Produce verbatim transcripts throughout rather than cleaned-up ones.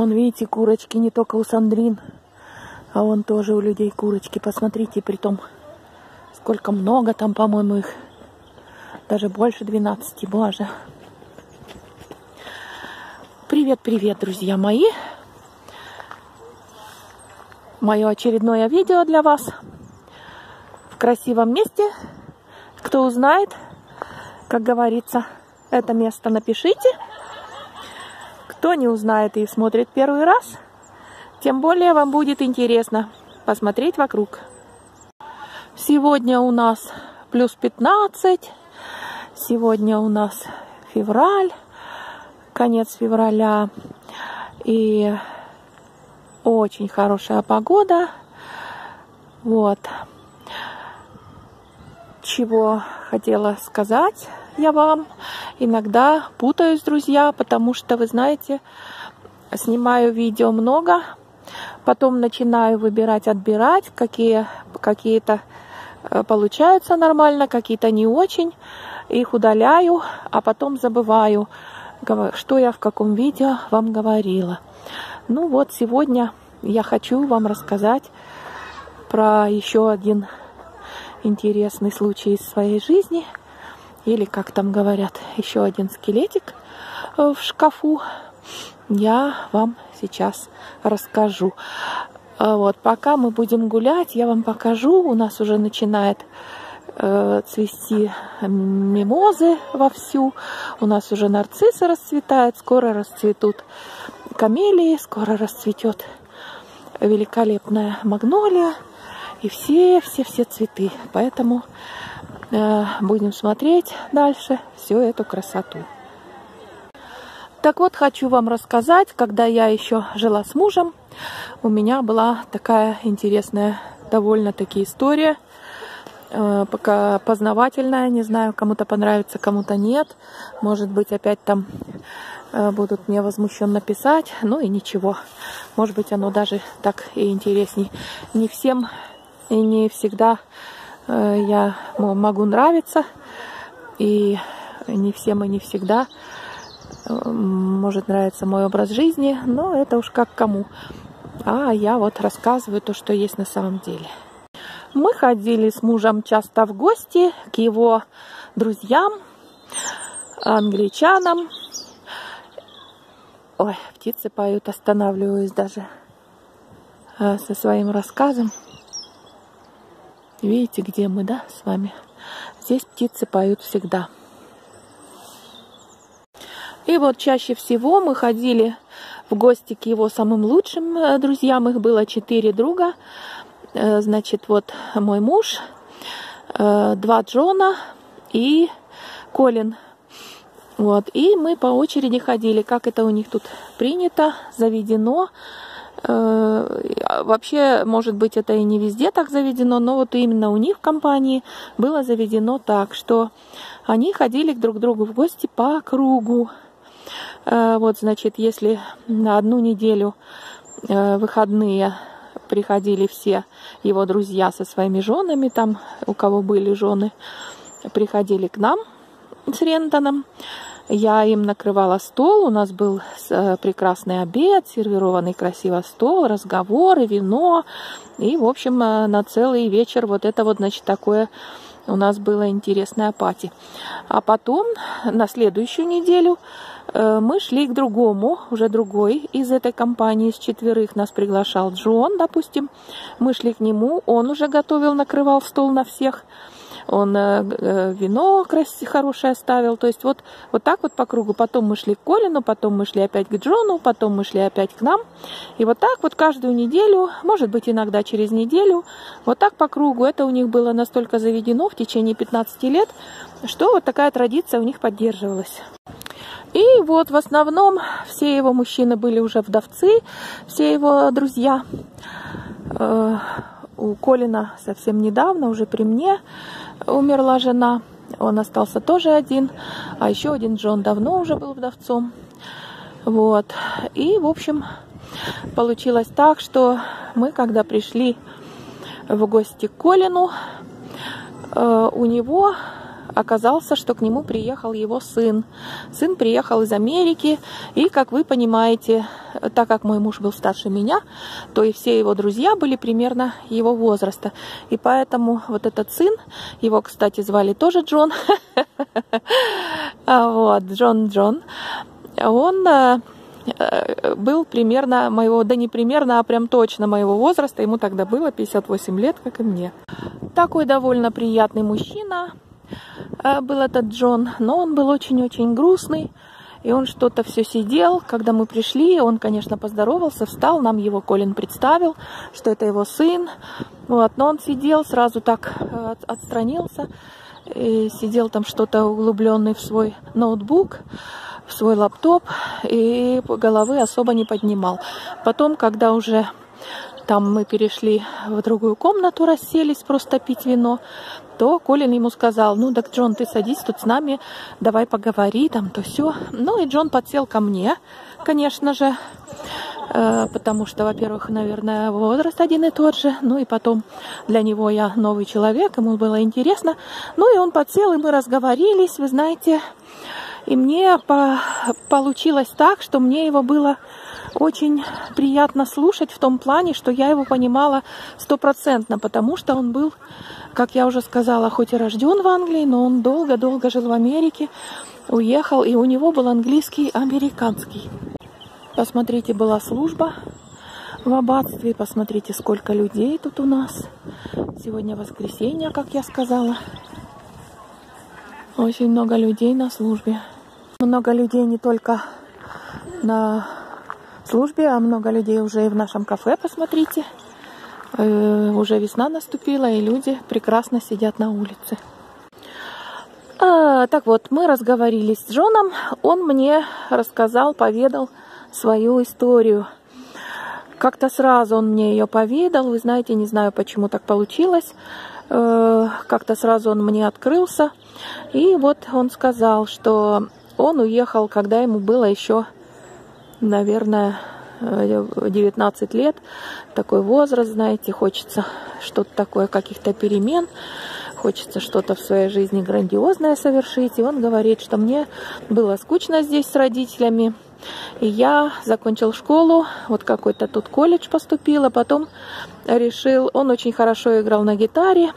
Вон, видите, курочки не только у Сандрин, а вон тоже у людей курочки. Посмотрите, при том, сколько много там, по-моему, их. Даже больше двенадцати, боже. Привет-привет, друзья мои. Мое очередное видео для вас. В красивом месте. Кто узнает, как говорится, это место напишите. Кто не узнает и смотрит первый раз, тем более вам будет интересно посмотреть вокруг. Сегодня у нас плюс пятнадцать. Сегодня у нас февраль, конец февраля. И очень хорошая погода. Вот. Чего хотела сказать я вам. Иногда путаюсь, друзья, потому что, вы знаете, снимаю видео много, потом начинаю выбирать, отбирать, какие, какие-то получаются нормально, какие-то не очень, их удаляю, а потом забываю, что я в каком видео вам говорила. Ну вот, сегодня я хочу вам рассказать про еще один интересный случай из своей жизни. Или, как там говорят, еще один скелетик в шкафу. Я вам сейчас расскажу. Вот, пока мы будем гулять, я вам покажу. У нас уже начинает э, цвести мимозы вовсю. У нас уже нарциссы расцветают. Скоро расцветут камелии. Скоро расцветет великолепная магнолия. И все-все-все цветы. Поэтому будем смотреть дальше всю эту красоту. Так вот, хочу вам рассказать, когда я еще жила с мужем, у меня была такая интересная довольно-таки история, пока познавательная, не знаю, кому-то понравится, кому-то нет. Может быть, опять там будут мне возмущенно писать, ну и ничего. Может быть, оно даже так и интересней. Не всем и не всегда я могу нравиться, и не всем и не всегда может нравиться мой образ жизни, но это уж как кому. А я вот рассказываю то, что есть на самом деле. Мы ходили с мужем часто в гости к его друзьям, англичанам. Ой, птицы поют, останавливаюсь даже со своим рассказом. Видите, где мы, да, с вами? Здесь птицы поют всегда. И вот чаще всего мы ходили в гости к его самым лучшим друзьям. Их было четыре друга. Значит, вот мой муж, два Джона и Колин. Вот. И мы по очереди ходили, как это у них тут принято, заведено. Вообще, может быть, это и не везде так заведено, но вот именно у них в компании было заведено так, что они ходили друг к другу в гости по кругу. Вот, значит, если на одну неделю выходные приходили все его друзья со своими женами, там, у кого были жены, приходили к нам с Рентоном. Я им накрывала стол, у нас был прекрасный обед, сервированный красиво стол, разговоры, вино. И, в общем, на целый вечер вот это вот, значит, такое у нас было интересное пати. А потом, на следующую неделю, мы шли к другому, уже другой из этой компании, из четверых нас приглашал Джон, допустим. Мы шли к нему, он уже готовил, накрывал стол на всех. Он вино хорошее ставил. То есть вот, вот так вот по кругу. Потом мы шли к Колину, потом мы шли опять к Джону, потом мы шли опять к нам. И вот так вот каждую неделю, может быть, иногда через неделю, вот так по кругу. Это у них было настолько заведено в течение пятнадцати лет, что вот такая традиция у них поддерживалась. И вот в основном все его мужчины были уже вдовцы, все его друзья. У Колина совсем недавно, уже при мне, умерла жена. Он остался тоже один. А еще один Джон давно уже был вдовцом. Вот. И, в общем, получилось так, что мы, когда пришли в гости к Колину, у него оказался, что к нему приехал его сын. Сын приехал из Америки, и, как вы понимаете, так как мой муж был старше меня, то и все его друзья были примерно его возраста. И поэтому вот этот сын, его, кстати, звали тоже Джон, вот, Джон, Джон, он... был примерно моего, да не примерно, а прям точно моего возраста. Ему тогда было пятьдесят восемь лет, как и мне. Такой довольно приятный мужчина был этот Джон, но он был очень-очень грустный. И он что-то все сидел. Когда мы пришли, он, конечно, поздоровался, встал, нам его Колин представил, что это его сын. Вот, но он сидел, сразу так отстранился. И сидел там что-то углубленный в свой ноутбук, в свой лаптоп, и головы особо не поднимал. Потом, когда уже там мы перешли в другую комнату, расселись просто пить вино, то Колин ему сказал: ну так, Джон, ты садись тут с нами, давай поговори, там то все. Ну и Джон подсел ко мне, конечно же, потому что, во-первых, наверное, возраст один и тот же, ну и потом для него я новый человек, ему было интересно. Ну и он подсел, и мы разговорились, вы знаете. И мне по... получилось так, что мне его было очень приятно слушать в том плане, что я его понимала стопроцентно, потому что он был, как я уже сказала, хоть и рожден в Англии, но он долго-долго жил в Америке, уехал, и у него был английский американский. Посмотрите, была служба в аббатстве, посмотрите, сколько людей тут у нас. Сегодня воскресенье, как я сказала. Очень много людей на службе. Много людей не только на службе, а много людей уже и в нашем кафе, посмотрите. Э-э, уже весна наступила, и люди прекрасно сидят на улице. А, так вот, мы разговаривали с Джоном. Он мне рассказал, поведал свою историю. Как-то сразу он мне ее поведал. Вы знаете, не знаю, почему так получилось. Э-э, как-то сразу он мне открылся. И вот он сказал, что он уехал, когда ему было еще, наверное, девятнадцать лет. Такой возраст, знаете, хочется что-то такое, каких-то перемен, хочется что-то в своей жизни грандиозное совершить. И он говорит, что мне было скучно здесь с родителями. И я закончил школу, вот какой-то тут колледж поступил, а потом решил, он очень хорошо играл на гитаре.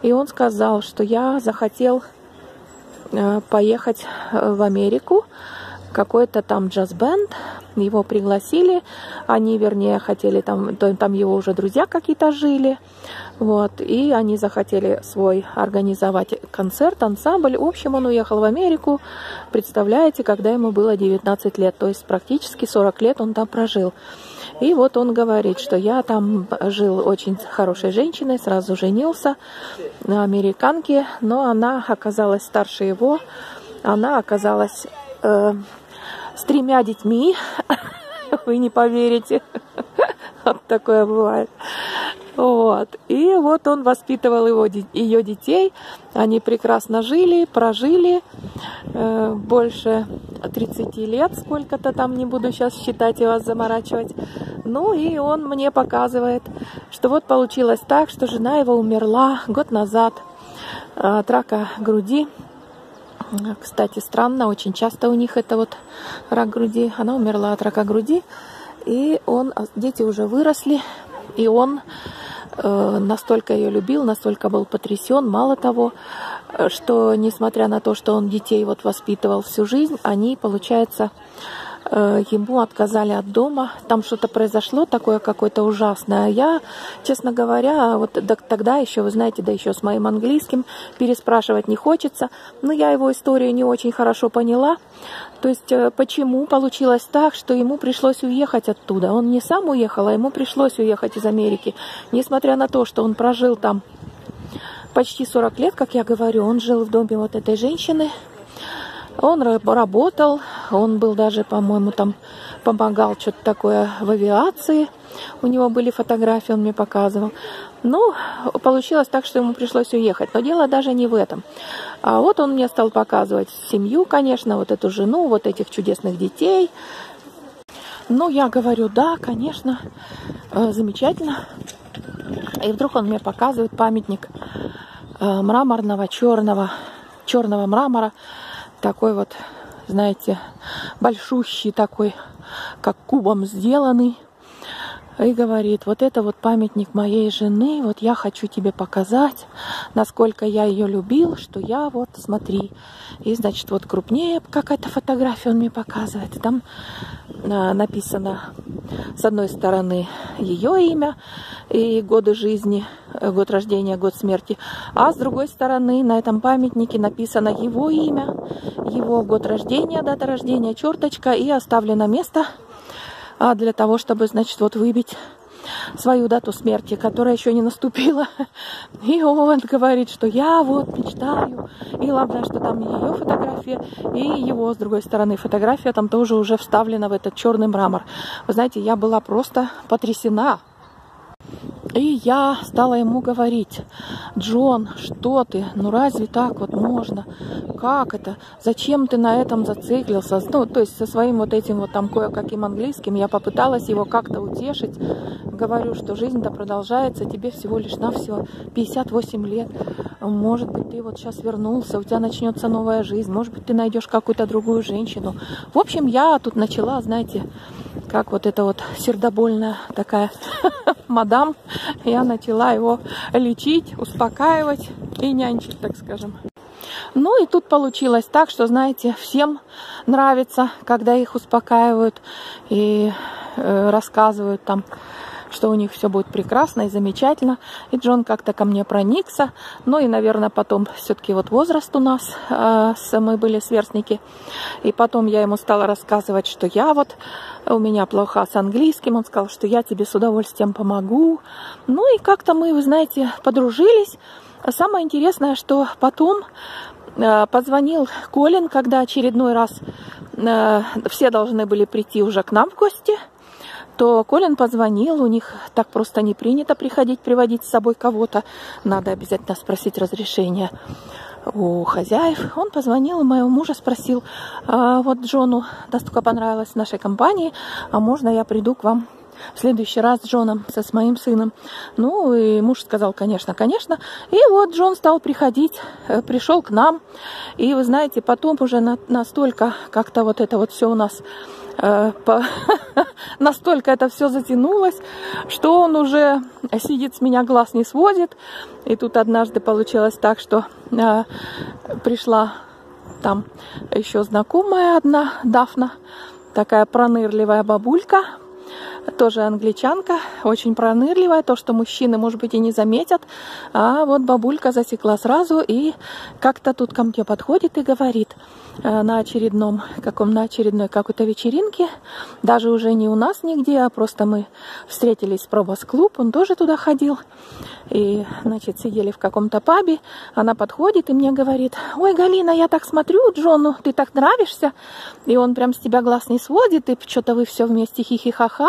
И он сказал, что я захотел поехать в Америку, какой-то там джаз-бенд, его пригласили, они, вернее, хотели, там, там его уже друзья какие-то жили, вот, и они захотели свой организовать концерт, ансамбль. В общем, он уехал в Америку, представляете, когда ему было девятнадцать лет, то есть практически сорок лет он там прожил. И вот он говорит, что я там жил очень хорошей женщиной, сразу женился на американке, но она оказалась старше его, она оказалась э, с тремя детьми, вы не поверите, вот такое бывает. Вот. И вот он воспитывал его, ее детей, они прекрасно жили, прожили э, больше тридцати лет, сколько-то там, не буду сейчас считать и вас заморачивать. Ну и он мне показывает, что вот получилось так, что жена его умерла год назад от рака груди. Кстати, странно, очень часто у них это вот рак груди, она умерла от рака груди, и он, дети уже выросли, и он настолько ее любил, настолько был потрясен. Мало того, что несмотря на то, что он детей вот воспитывал всю жизнь, они, получается, ему отказали от дома. Там что-то произошло такое какое-то ужасное. Я, честно говоря, вот тогда еще, вы знаете, да еще с моим английским переспрашивать не хочется. Но я его историю не очень хорошо поняла. То есть почему получилось так, что ему пришлось уехать оттуда? Он не сам уехал, а ему пришлось уехать из Америки. Несмотря на то, что он прожил там почти сорок лет, как я говорю, он жил в доме вот этой женщины. Он работал, он был даже, по-моему, там помогал что-то такое в авиации. У него были фотографии, он мне показывал. Ну, получилось так, что ему пришлось уехать. Но дело даже не в этом. А вот он мне стал показывать семью, конечно, вот эту жену, вот этих чудесных детей. Ну, я говорю, да, конечно, замечательно. И вдруг он мне показывает памятник мраморного черного черного мрамора, такой вот, знаете, большущий такой, как кубом сделанный. И говорит: вот это вот памятник моей жены, вот я хочу тебе показать, насколько я ее любил, что я вот, смотри. И, значит, вот крупнее какая-то фотография он мне показывает. Там написано с одной стороны ее имя и годы жизни, год рождения, год смерти. А с другой стороны на этом памятнике написано его имя, его год рождения, дата рождения, черточка, и оставлено место для того, чтобы, значит, вот выбить свою дату смерти, которая еще не наступила. И он говорит, что я вот мечтаю. И главное, что там ее фотография и его, с другой стороны, фотография там тоже уже вставлена в этот черный мрамор. Вы знаете, я была просто потрясена. И я стала ему говорить: Джон, что ты? Ну разве так вот можно? Как это? Зачем ты на этом зациклился? Ну, то есть со своим вот этим вот там кое-каким английским я попыталась его как-то утешить. Говорю, что жизнь-то продолжается, тебе всего лишь навсего пятьдесят восемь лет. Может быть, ты вот сейчас вернулся, у тебя начнется новая жизнь. Может быть, ты найдешь какую-то другую женщину. В общем, я тут начала, знаете, как вот эта вот сердобольная такая мадам, я начала его лечить, успокаивать и нянчить, так скажем. Ну и тут получилось так, что, знаете, всем нравится, когда их успокаивают и э, рассказывают там, что у них все будет прекрасно и замечательно. И Джон как-то ко мне проникся. Ну и, наверное, потом все-таки вот возраст у нас, э, мы были сверстники. И потом я ему стала рассказывать, что я вот, у меня плохо с английским. Он сказал, что я тебе с удовольствием помогу. Ну и как-то мы, вы знаете, подружились. Самое интересное, что потом э, позвонил Колин, когда очередной раз э, все должны были прийти уже к нам в гости. То Колин позвонил, у них так просто не принято приходить, приводить с собой кого-то. Надо обязательно спросить разрешение у хозяев. Он позвонил, моего мужа спросил: а вот Джону настолько понравилось в нашей компании, а можно я приду к вам в следующий раз с Джоном, со с моим сыном? Ну и муж сказал: конечно, конечно. И вот Джон стал приходить, пришел к нам. И вы знаете, потом уже настолько как-то вот это вот все у нас настолько это все затянулось, что он уже сидит с меня, глаз не сводит. И тут однажды получилось так, что э, пришла там еще знакомая одна, Дафна, такая пронырливая бабулька, тоже англичанка, очень пронырливая, то, что мужчины, может быть, и не заметят. А вот бабулька засекла сразу и как-то тут ко мне подходит и говорит на очередном, каком, на очередной какой-то вечеринке, даже уже не у нас нигде, а просто мы встретились с Probas Club, он тоже туда ходил, и, значит, сидели в каком-то пабе, она подходит и мне говорит: ой, Галина, я так смотрю, Джону, ты так нравишься, и он прям с тебя глаз не сводит, и что-то вы все вместе хихихаха.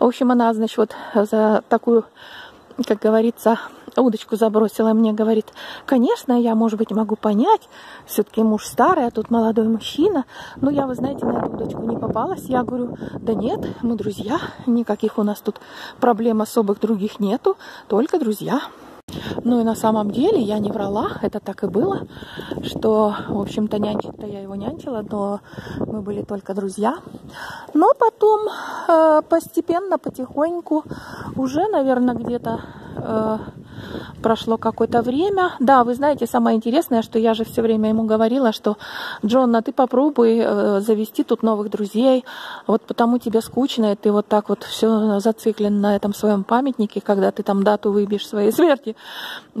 В общем, она, значит, вот за такую, как говорится, удочку забросила и мне говорит: конечно, я, может быть, могу понять, все-таки муж старый, а тут молодой мужчина. Но я, вы знаете, на эту удочку не попалась. Я говорю: да нет, мы друзья, никаких у нас тут проблем особых других нету, только друзья. Ну и на самом деле я не врала, это так и было, что, в общем-то, нянчить-то я его нянчила, но мы были только друзья. Но потом э, постепенно, потихоньку, уже, наверное, где-то э, прошло какое-то время. Да, вы знаете, самое интересное, что я же все время ему говорила, что: Джон, а ты попробуй э, завести тут новых друзей, вот потому тебе скучно, и ты вот так вот все зациклен на этом своем памятнике, когда ты там дату выбьешь своей смерти,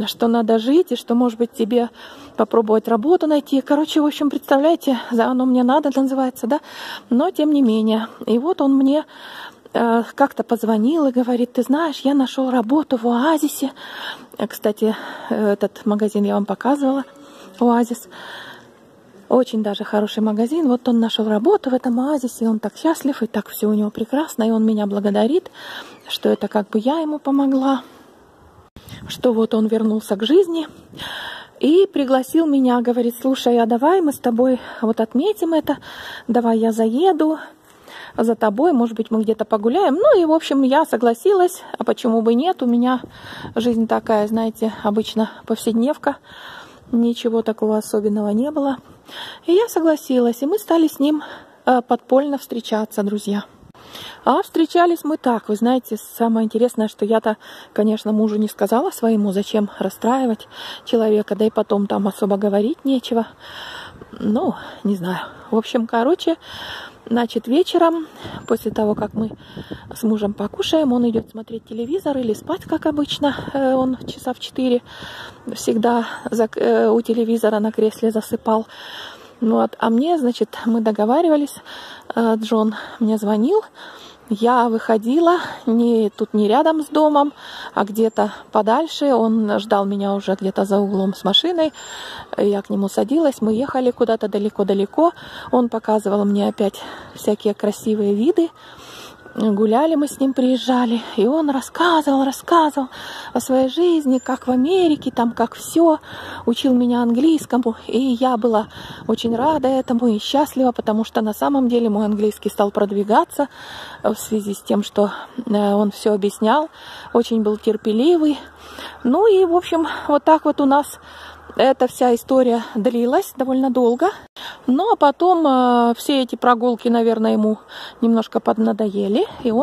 что надо жить, и что, может быть, тебе попробовать работу найти. Короче, в общем, представляете, оно мне надо, называется, да? Но, тем не менее. И вот он мне э, как-то позвонил и говорит: ты знаешь, я нашел работу в Оазисе. Кстати, этот магазин я вам показывала, Оазис. Очень даже хороший магазин. Вот он нашел работу в этом Оазисе, он так счастлив, и так все у него прекрасно, и он меня благодарит, что это как бы я ему помогла, что вот он вернулся к жизни, и пригласил меня, говорит: слушай, а давай мы с тобой вот отметим это, давай я заеду за тобой, может быть, мы где-то погуляем. Ну и, в общем, я согласилась, а почему бы нет, у меня жизнь такая, знаете, обычно повседневка. ничего такого особенного не было. И я согласилась, и мы стали с ним подпольно встречаться, друзья. А встречались мы так, вы знаете, самое интересное, что я-то, конечно, мужу не сказала своему, зачем расстраивать человека, да и потом там особо говорить нечего. Ну, не знаю. В общем, короче, значит, вечером, после того, как мы с мужем покушаем, он идет смотреть телевизор или спать, как обычно. Он часа в четыре всегда у телевизора на кресле засыпал. Вот. А мне, значит, мы договаривались, Джон мне звонил, я выходила, не, тут не рядом с домом, а где-то подальше, он ждал меня уже где-то за углом с машиной, я к нему садилась, мы ехали куда-то далеко-далеко, он показывал мне опять всякие красивые виды, гуляли мы с ним, приезжали, и он рассказывал, рассказывал о своей жизни, как в Америке, там как все, учил меня английскому, и я была очень рада этому и счастлива, потому что на самом деле мой английский стал продвигаться в связи с тем, что он все объяснял, очень был терпеливый, ну и в общем вот так вот у нас эта вся история длилась довольно долго. Ну, а потом э, все эти прогулки, наверное, ему немножко поднадоели, и он